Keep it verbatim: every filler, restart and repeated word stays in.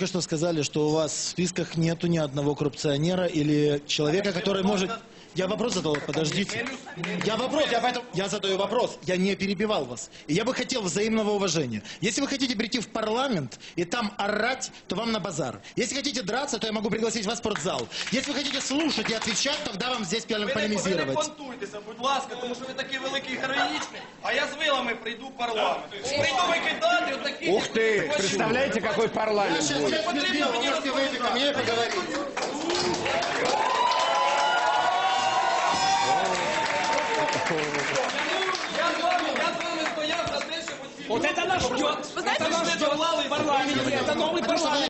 Только что сказали, что у вас в списках нету ни одного коррупционера или человека, который может... Я вопрос задал, подождите. Я вопрос, я, поэтому... я задаю вопрос, я не перебивал вас. И я бы хотел взаимного уважения. Если вы хотите прийти в парламент и там орать, то вам на базар. Если хотите драться, то я могу пригласить вас в спортзал. Если вы хотите слушать и отвечать, тогда вам здесь полемизировать. Вы не понтуйтеся, будь ласка, потому что вы такие великие героичные, а я с вилами приду в парламент. Приду выкидать, вот такие... Ух ты, представляете, какой парламент будет. Я сейчас не потребую, вы можете выйти ко мне и поговорить. Вот это нас ждет. Вы знаете, это нас ждет в парламенте, это новый парламент.